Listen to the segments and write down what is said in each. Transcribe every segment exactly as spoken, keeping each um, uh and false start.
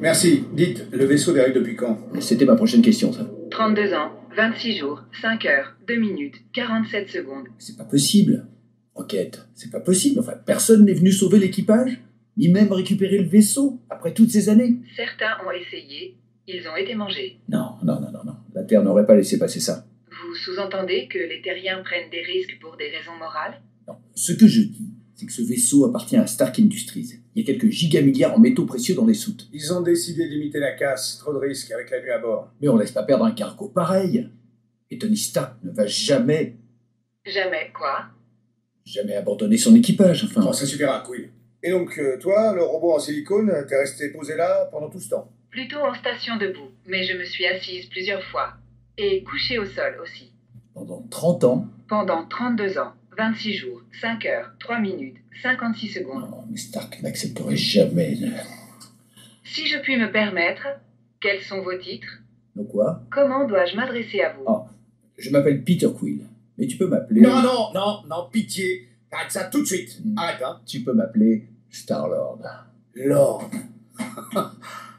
Merci. Dites, le vaisseau dérive depuis quand? C'était ma prochaine question, ça. trente-deux ans, vingt-six jours, cinq heures, deux minutes, quarante-sept secondes. C'est pas possible. Rocket, c'est pas possible. Enfin, personne n'est venu sauver l'équipage, ni même récupérer le vaisseau, après toutes ces années. Certains ont essayé. Ils ont été mangés. Non, non, non, non, non. La Terre n'aurait pas laissé passer ça. Vous sous-entendez que les Terriens prennent des risques pour des raisons morales? Non. Ce que je dis, c'est que ce vaisseau appartient à Stark Industries. Il y a quelques gigamilliards en métaux précieux dans les soutes. Ils ont décidé de limiter la casse. Trop de risques avec la nuit à bord. Mais on laisse pas perdre un cargo pareil. Et Tony Stark ne va jamais... Jamais quoi? Jamais abandonner son équipage, enfin... Non, ça suffira, oui. Et donc, toi, le robot en silicone, t'es resté posé là pendant tout ce temps? Plutôt en station debout, mais je me suis assise plusieurs fois. Et couchée au sol aussi. Pendant trente ans? Pendant trente-deux ans, vingt-six jours, cinq heures, trois minutes, cinquante-six secondes. Non, mais Stark n'accepterait jamais... Si je puis me permettre, quels sont vos titres? De quoi? Comment dois-je m'adresser à vous? Oh, je m'appelle Peter Quill, mais tu peux m'appeler... Non, non, non, non, pitié. Arrête ça tout de suite. Mmh. Arrête, hein. Tu peux m'appeler Star-Lord. Lord.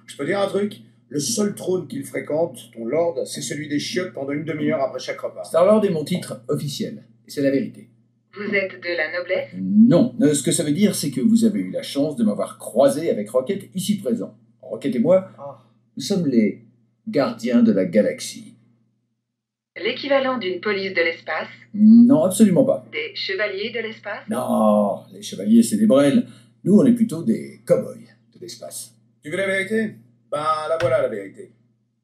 Je peux dire un truc? Le seul trône qu'il fréquente, ton lord, c'est celui des chiottes pendant une demi-heure après chaque repas. Star-Lord est mon titre officiel, et c'est la vérité. Vous êtes de la noblesse? Non. Ce que ça veut dire, c'est que vous avez eu la chance de m'avoir croisé avec Rocket ici présent. Rocket et moi, ah. nous sommes les gardiens de la galaxie. L'équivalent d'une police de l'espace? Non, absolument pas. Des chevaliers de l'espace? Non, les chevaliers, c'est des brels. Nous, on est plutôt des cow-boys de l'espace. Tu veux la vérité? Ben, la voilà la vérité.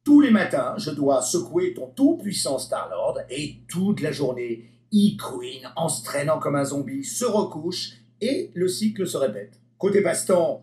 Tous les matins, je dois secouer ton tout-puissant Star-Lord et toute la journée, il couine en se traînant comme un zombie, se recouche et le cycle se répète. Côté passe-temps,